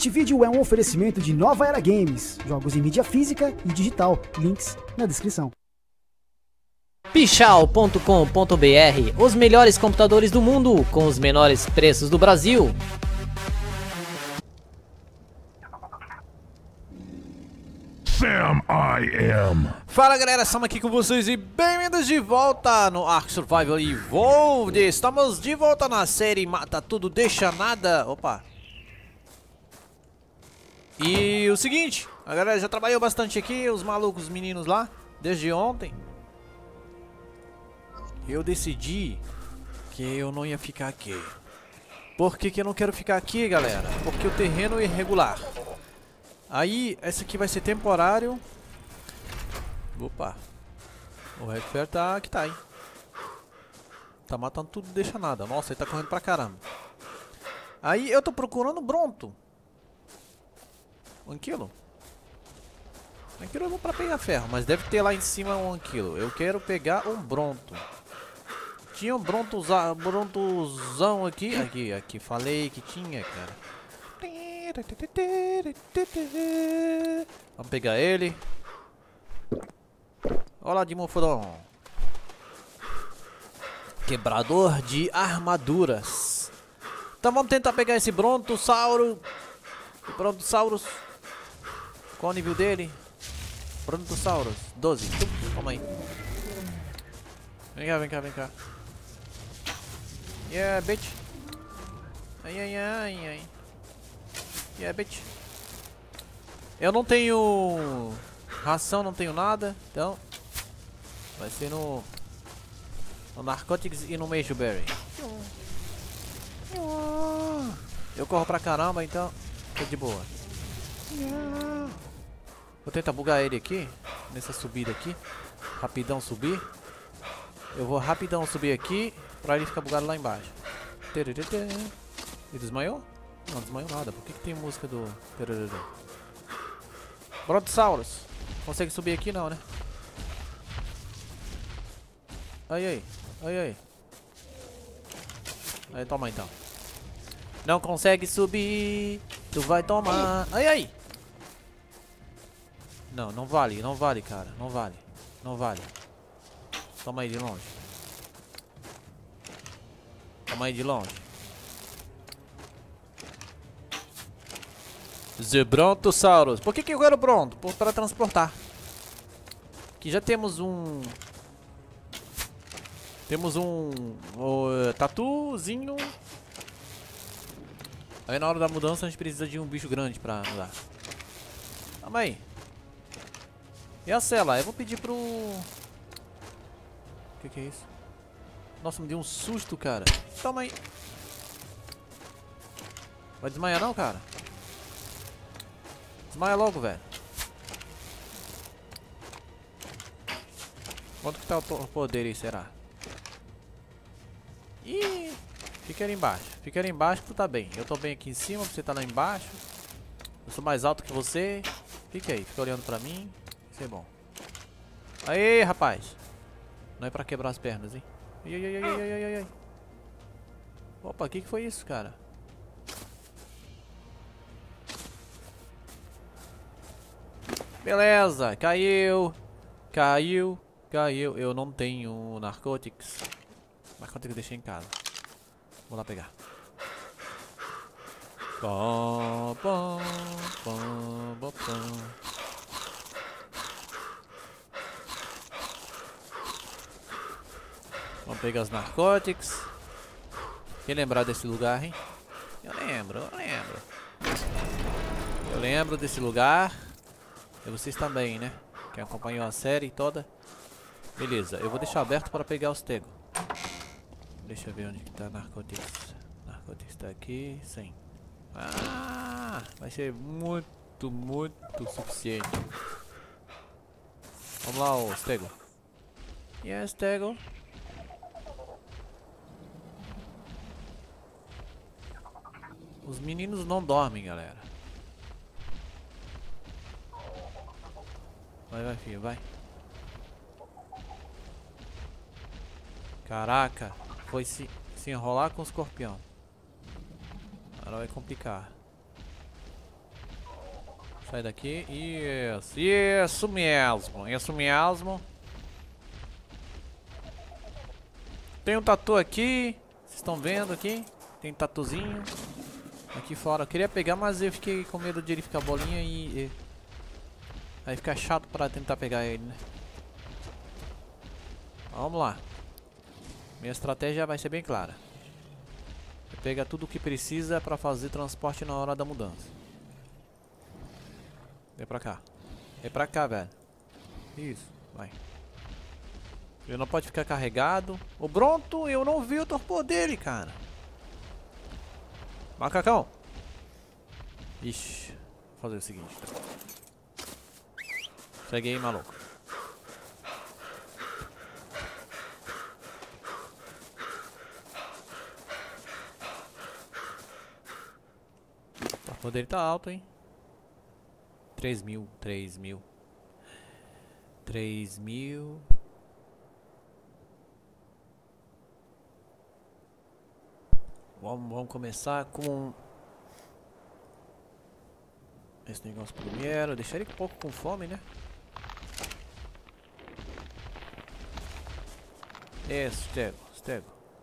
Este vídeo é um oferecimento de Nova Era Games, jogos em mídia física e digital, links na descrição. Pichal.com.br, os melhores computadores do mundo, com os menores preços do Brasil. Sam I am. Fala galera, estamos aqui com vocês e bem-vindos de volta no Ark Survival Evolved. Estamos de volta na série Mata Tudo, Deixa Nada. Opa. E o seguinte, a galera já trabalhou bastante aqui, os malucos, os meninos lá, desde ontem. Eu decidi que eu não ia ficar aqui. Por que que eu não quero ficar aqui, galera? Porque o terreno é irregular. Aí, essa aqui vai ser temporário. Opa. O Red Fair tá aqui, tá, hein? Tá matando tudo, deixa nada. Nossa, ele tá correndo pra caramba. Aí, eu tô procurando Bronto. Anquilo? Anquilo eu vou pra pegar ferro, mas deve ter lá em cima um anquilo. Eu quero pegar um Bronto. Tinha um brontozão aqui. Aqui, falei que tinha, cara. Vamos pegar ele. Olha lá de mofodão. Quebrador de armaduras. Então vamos tentar pegar esse brontossauro. Brontossauros. Qual o nível dele? Brontossauros 12. Toma aí. Vem cá, vem cá, vem cá. Yeah, bitch. Ai, ai, ai, ai. Yeah, bitch. Eu não tenho ração, não tenho nada, então vai ser no narcotics e no Major Berry. Eu corro pra caramba, então tô de boa. Vou tentar bugar ele aqui, nessa subida aqui. Rapidão subir. Eu vou rapidão subir aqui, pra ele ficar bugado lá embaixo. Ele desmaiou? Não desmaiou nada, por que tem música do... Brontossauros, consegue subir aqui não, né? Ai, ai, ai, ai. Aí, toma então. Não consegue subir, tu vai tomar. Ai, ai. Não, não vale, não vale, cara, não vale. Não vale. Toma aí de longe. Toma aí de longe. Brontossauros. Por que eu quero Bronto? Para transportar. Aqui já temos um... Temos um... tatuzinho. Aí na hora da mudança a gente precisa de um bicho grande pra andar. Calma aí. E a cela? Eu vou pedir pro... O que é isso? Nossa, me deu um susto, cara. Toma aí. Vai desmaiar não, cara? Desmaia logo, velho. Quanto que tá o poder aí, será? Ih, fica ali embaixo. Fica ali embaixo que tu tá bem. Eu tô bem aqui em cima, você tá lá embaixo. Eu sou mais alto que você. Fica aí, fica olhando pra mim. Isso é bom. Aê, rapaz. Não é pra quebrar as pernas, hein? Ai, ai, ai, ai, ai, ai, ai. Opa, o que foi isso, cara? Beleza, caiu. Caiu, caiu. Eu não tenho narcotics. Narcotics eu deixei em casa. Vou lá pegar. Pom, pom, pom, pom, pom. Vamos pegar os narcotics. Quem lembrar desse lugar, hein? Eu lembro, eu lembro. Eu lembro desse lugar. E vocês também, né? Que acompanhou a série toda. Beleza, eu vou deixar aberto para pegar os tegos. Deixa eu ver onde que tá narcotics. Narcotics tá aqui, sim. Ah, vai ser muito, muito suficiente. Vamos lá, os tegos. Yes, tego. Os meninos não dormem, galera. Vai, vai, filho, vai. Caraca, foi se enrolar com o escorpião. Agora vai complicar. Sai daqui. Isso. Isso mesmo. Isso mesmo. Tem um tatu aqui. Vocês estão vendo aqui? Tem um tatuzinho. Aqui fora. Eu queria pegar, mas eu fiquei com medo de ele ficar bolinha e... Aí fica chato pra tentar pegar ele, né? Vamos lá. Minha estratégia vai ser bem clara. Pega tudo o que precisa pra fazer transporte na hora da mudança. Vem pra cá. Vem pra cá, velho. Isso, vai. Ele não pode ficar carregado. O Bronto, eu não vi o torpor dele, cara. Macacão. Ixi. Vou fazer o seguinte. Segue aí, maluco. O dele tá alto, hein? 3 mil. Vamos começar com esse negócio primeiro. Deixar ele um pouco com fome, né? Isso,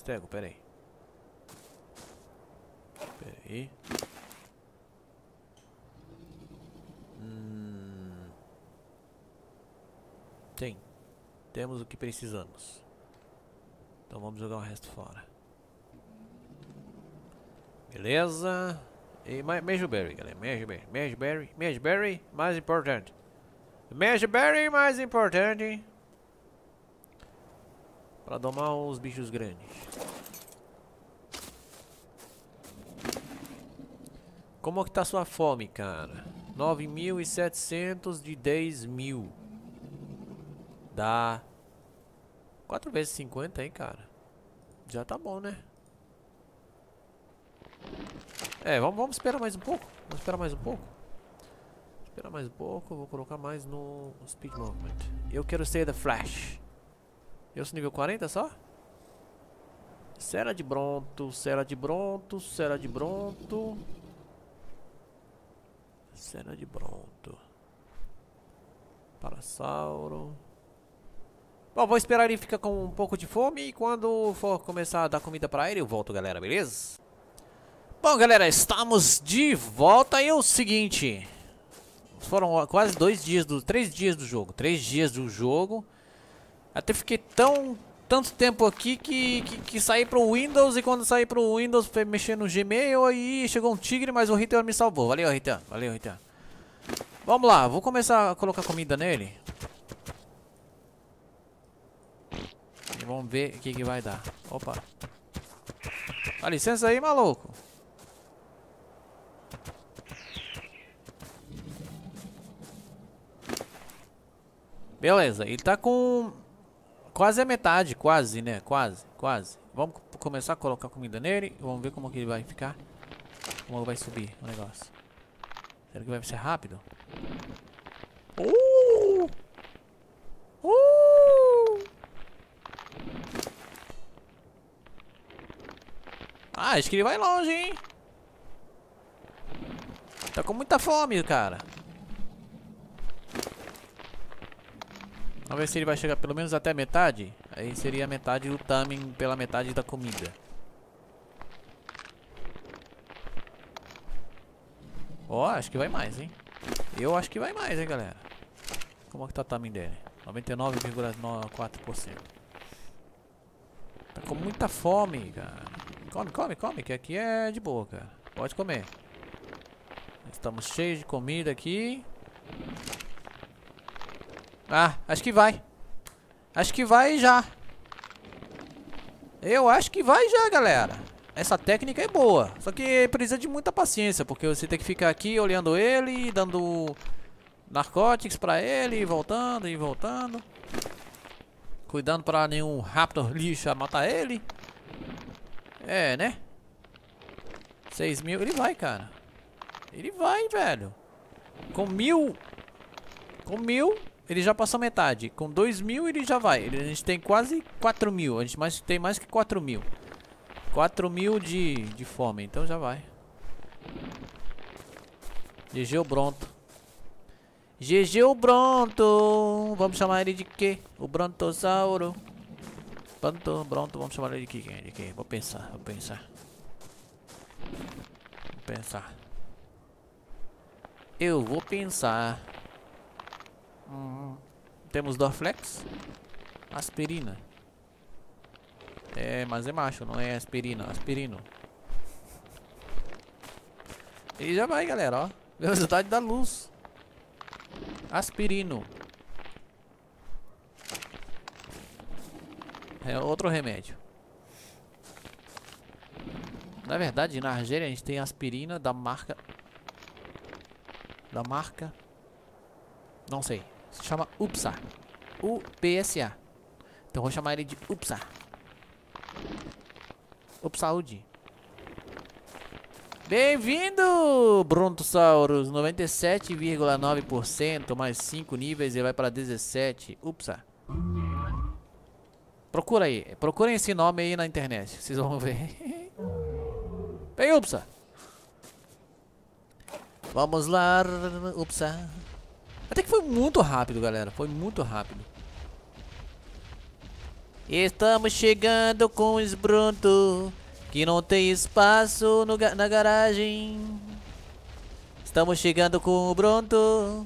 Stego, pera aí. Temos o que precisamos. Então vamos jogar o resto fora. Beleza. E Mejoberry, galera. Mejoberry, mais importante. Mejoberry, mais importante. Para domar os bichos grandes. Como que tá sua fome, cara? 9.700 de 10.000. Dá 4 vezes 50, hein, cara. Já tá bom, né? É, vamos esperar mais um pouco. Vou colocar mais no Speed Movement. Eu quero ser da Flash. Eu sou nível 40 só? Será de Bronto. Parasauro. Bom, vou esperar ele ficar com um pouco de fome e quando for começar a dar comida pra ele, eu volto, galera, beleza? Bom, galera, estamos de volta e é o seguinte. Foram quase 3 dias do jogo. 3 dias do jogo. Até fiquei tanto tempo aqui que saí pro Windows e quando saí pro Windows foi mexer no Gmail aí chegou um tigre, mas o Ritan me salvou. Valeu, Ritan. Vamos lá, vou começar a colocar comida nele. Vamos ver o que vai dar. Opa. Dá licença aí, maluco. Beleza, ele tá com quase a metade, quase, né? Quase. Vamos começar a colocar comida nele. Vamos ver como que ele vai ficar. Como vai subir o negócio. Será que vai ser rápido? Ah, acho que ele vai longe, hein? Tá com muita fome, cara. Vamos ver se ele vai chegar pelo menos até a metade. Aí seria a metade do timing pela metade da comida. Ó, acho que vai mais, hein? Eu acho que vai mais, hein, galera? Como é que tá o timing dele? 99,94%. Tá com muita fome, cara. Come, que aqui é de boa, cara. Pode comer. Estamos cheios de comida aqui. Ah, acho que vai. Eu acho que vai já, galera. Essa técnica é boa. Só que precisa de muita paciência, porque você tem que ficar aqui olhando ele, dando narcóticos pra ele, e voltando. Cuidando pra nenhum raptor lixo matar ele. É, né? 6.000. Ele vai, cara. Ele vai, velho. Com 1.000, ele já passou metade. Com 2.000, ele já vai. A gente tem quase 4.000. A gente tem mais que 4.000. 4.000 de fome. Então já vai. GG o Bronto. GG o Bronto. Vamos chamar ele de quê? O Brontossauro. Bronto, vamos chamar ele de quê? Vou pensar, Eu vou pensar. Temos Dorflex. Aspirina. É, mas é macho, não é aspirina. Aspirino. E já vai, galera, ó. Velocidade da luz. Aspirino. É outro remédio. Na verdade, na Argélia a gente tem aspirina da marca... Não sei. Se chama Upsa. U-P-S-A. Então vou chamar ele de Upsa. Upsaúde. Bem-vindo, Brontossauros. 97,9%. Mais 5 níveis e vai para 17. Upsa. Procura aí. Procurem esse nome aí na internet. Vocês vão ver. Vem, Upsa. Vamos lá, Upsa. Até que foi muito rápido, galera. Foi muito rápido. Estamos chegando com os Bronto, que não tem espaço no na garagem. Estamos chegando com o Bronto.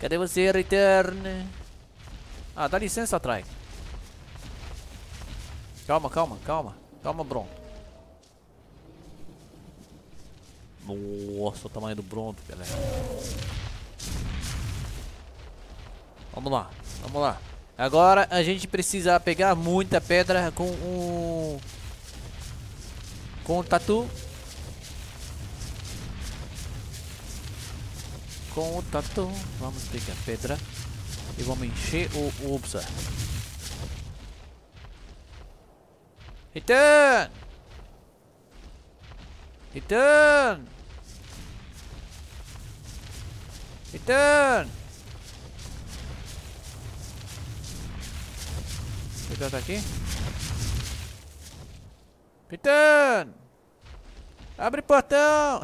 Cadê você, Ritan? Ah, dá licença atrás. Calma. Calma, Bronto. Nossa, o tamanho do Bronto, galera. Vamos lá. Agora a gente precisa pegar muita pedra com um... Com o tatu. Vamos pegar pedra e vamos encher o Upsa. Ritan! Ritan tá aqui? Ritan! Abre o portão!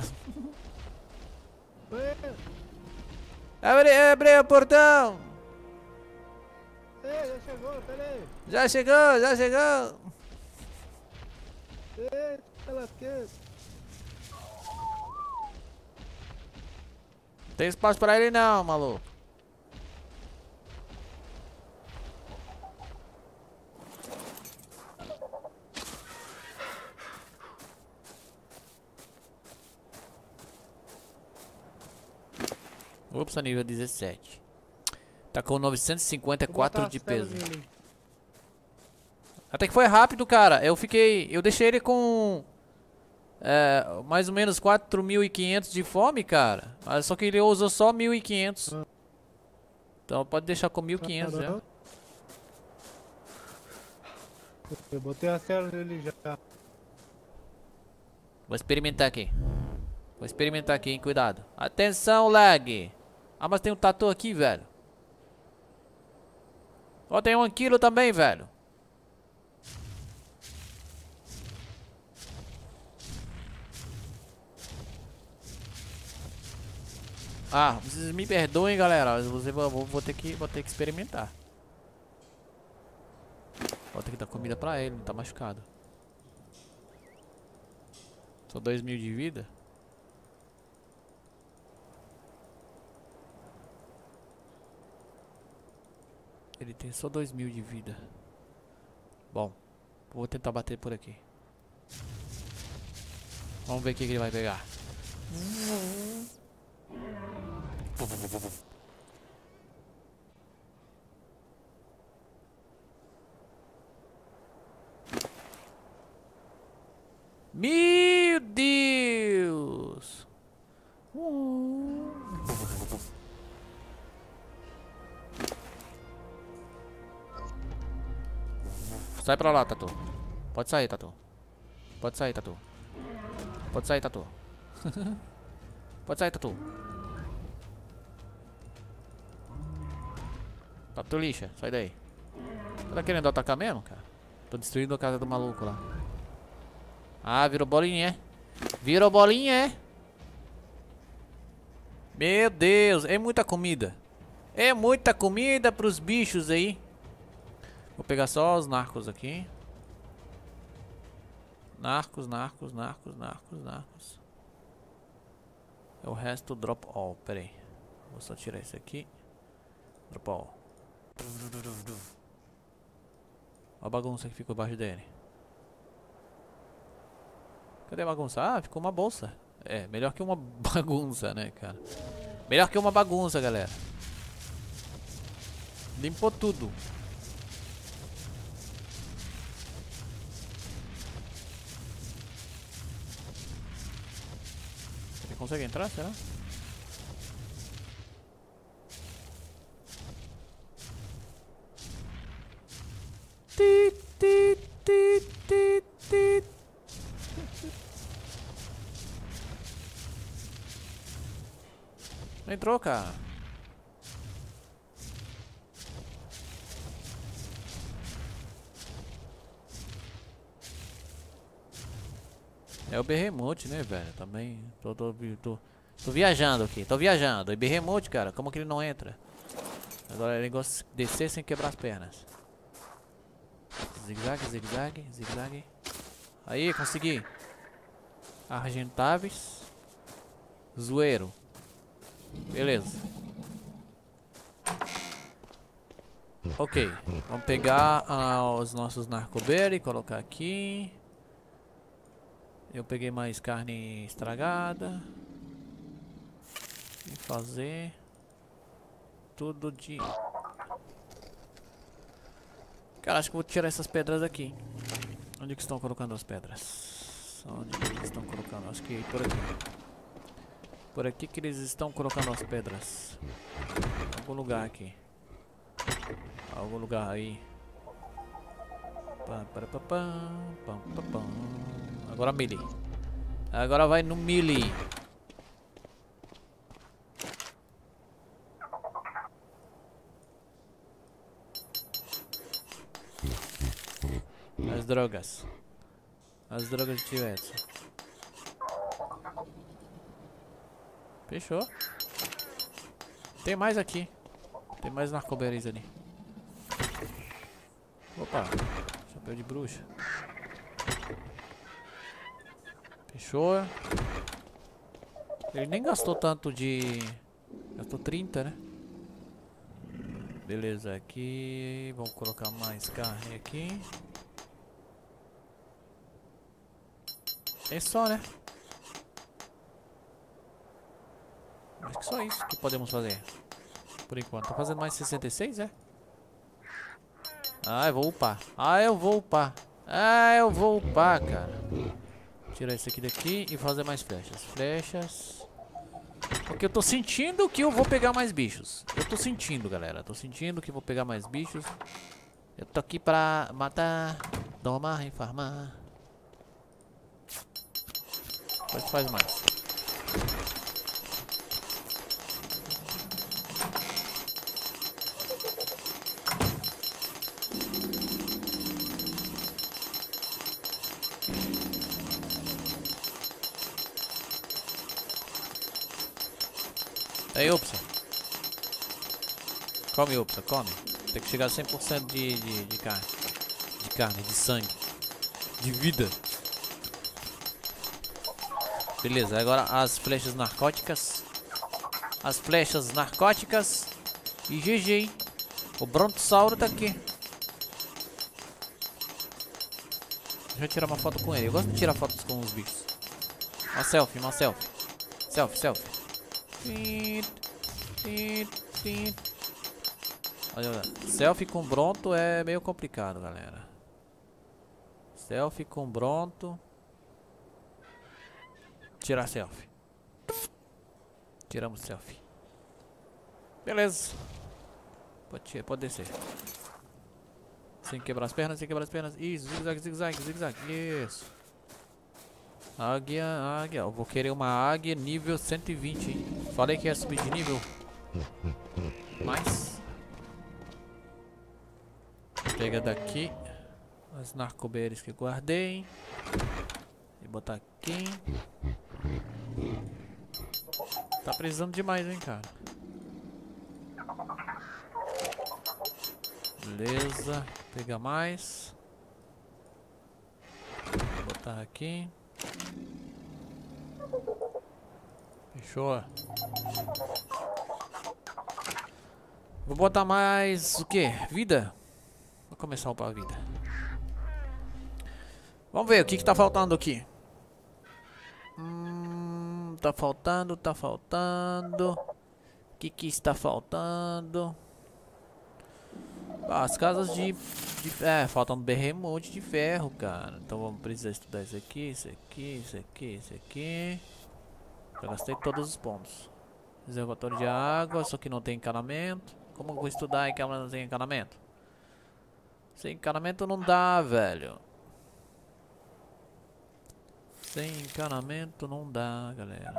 Abre o portão! Ei, já chegou, peraí! Já chegou! Eita lasqueira! Tem espaço pra ele não, maluco. Upsa, nível 17. Tá com 954 de peso. Até que foi rápido, cara. Eu deixei ele com... mais ou menos 4.500 de fome, cara. Só que ele usou só 1.500. Então pode deixar com 1.500 já. Eu botei a série nele já. Vou experimentar aqui, hein? Cuidado. Atenção, lag. Ah, mas tem um tatu aqui, velho. Ó, tem 1 quilo também, velho. Ah, vocês me perdoem, galera. Vou ter que experimentar. Vou ter que dar comida pra ele, não tá machucado. Só 2.000 de vida. Ele tem só 2.000 de vida. Bom, vou tentar bater por aqui. Vamos ver o que ele vai pegar. Meu Deus! Sai pra lá, Tatu. Pode sair, Tatu. Tatu lixa, sai daí. Você tá querendo atacar mesmo, cara? Tô destruindo a casa do maluco lá. Ah, virou bolinha, é? Meu Deus, é muita comida. É muita comida pros bichos aí. Vou pegar só os narcos aqui. Narcos. O resto drop all, pera aí. Vou só tirar isso aqui. Drop all. Olha a bagunça que ficou abaixo dele. Cadê a bagunça? Ah, ficou uma bolsa. É, melhor que uma bagunça, né, cara? Melhor que uma bagunça, galera. Limpou tudo. Ele consegue entrar, será? Não entrou, cara. É o berremote, né, velho? Também tô viajando aqui, E berremote, cara, como que ele não entra? Agora é negócio de descer sem quebrar as pernas. Zigue-zague. Aí, consegui. Argentáveis. Zoeiro. Beleza. Ok. Vamos pegar os nossos narcoberry e colocar aqui. Eu peguei mais carne estragada. E fazer tudo de... Cara, acho que vou tirar essas pedras aqui. Onde que estão colocando as pedras? Onde que eles estão colocando? Acho que por aqui. Por aqui que eles estão colocando as pedras. Algum lugar aqui. Algum lugar aí. Agora melee. Agora vai no melee. As drogas. As drogas de Tivetson. Fechou. Tem mais aqui. Tem mais narcoberries ali. Opa. Chapéu de bruxa. Fechou. Ele nem gastou tanto de... Gastou 30, né? Beleza, aqui... Vamos colocar mais carne aqui. É só, né? Acho que só isso que podemos fazer. Por enquanto. Tá fazendo mais 66, é? Ah, eu vou upar. Ah, eu vou upar, cara. Tirar isso aqui daqui e fazer mais flechas. Porque eu tô sentindo que eu vou pegar mais bichos. Eu tô sentindo, galera. Tô sentindo que vou pegar mais bichos. Eu tô aqui pra matar, domar, farmar. Faz mais. Aí, Upsa. Come, Upsa, come. Tem que chegar a 100% de carne. De carne, de sangue. De vida. Beleza, agora as flechas narcóticas. E GG, hein? O brontossauro tá aqui. Deixa eu tirar uma foto com ele. Eu gosto de tirar fotos com os bichos. Uma selfie, Selfie. Olha, selfie com Bronto é meio complicado, galera. Selfie com Bronto. Tirar selfie. Tiramos selfie. Beleza. Pode descer. Sem quebrar as pernas, Isso, zigue-zague. Isso. Águia. Eu vou querer uma águia nível 120, hein? Falei que ia subir de nível. Mas... Pega daqui as narcoberries que eu guardei, hein? E botar aqui. Tá precisando demais, hein, cara. Beleza. Pega mais. Vou botar aqui. Fechou. Vou botar mais... o que? Vida? Vou começar a upar a vida. Vamos ver o que que tá faltando aqui. Tá faltando. O que que está faltando? Ah, as casas faltando berremonte de ferro, cara. Então vamos precisar estudar isso aqui, isso aqui, isso aqui, isso aqui. Já gastei todos os pontos. Reservatório de água, só que não tem encanamento. Como eu vou estudar em que ela não tem encanamento? Sem encanamento não dá, velho. Sem encanamento não dá, galera.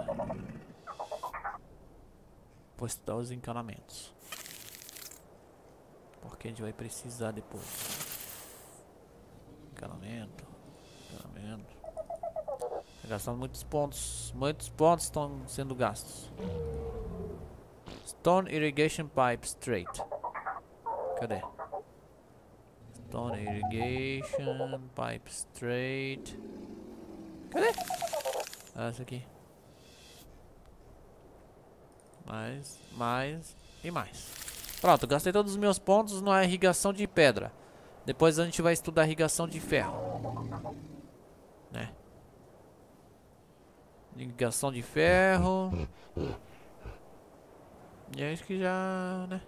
Vou estudar os encanamentos, porque a gente vai precisar depois. Encanamento. Encanamento. Tá gastando muitos pontos. Muitos pontos estão sendo gastos. Stone Irrigation Pipe Straight. Cadê? Stone Irrigation Pipe Straight. Cadê? Ah, essa aqui. Mais, mais e mais. Pronto, gastei todos os meus pontos na irrigação de pedra. Depois a gente vai estudar irrigação de ferro, né? Irrigação de ferro. E é isso que já, né?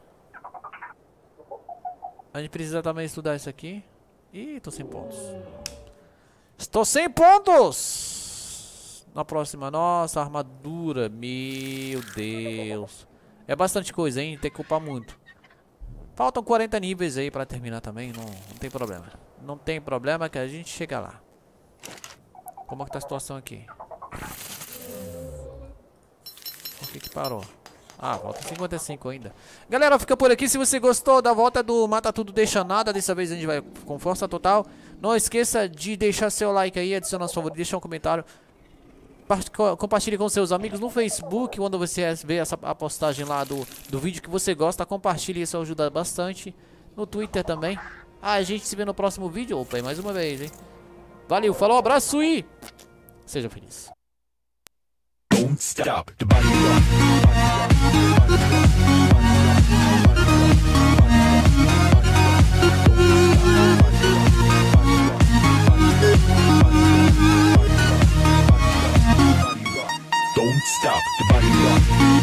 A gente precisa também estudar isso aqui. Ih, tô sem pontos. Estou sem pontos! Na próxima, nossa, armadura. Meu Deus. É bastante coisa, hein? Tem que culpar muito. Faltam 40 níveis aí pra terminar também. Não tem problema. Não tem problema que a gente chega lá. Como é que tá a situação aqui? Por que parou? Ah, falta 55 ainda. Galera, fica por aqui. Se você gostou da volta do Mata Tudo, Deixa Nada, dessa vez a gente vai com força total. Não esqueça de deixar seu like aí, adicionar seu favorito, deixar um comentário. Compartilhe com seus amigos no Facebook, quando você vê a postagem lá do vídeo que você gosta. Compartilhe, isso ajuda bastante. No Twitter também. A gente se vê no próximo vídeo. Opa, mais uma vez, hein? Valeu, falou, abraço e... seja feliz. Don't stop the body rock. Don't stop the body rock.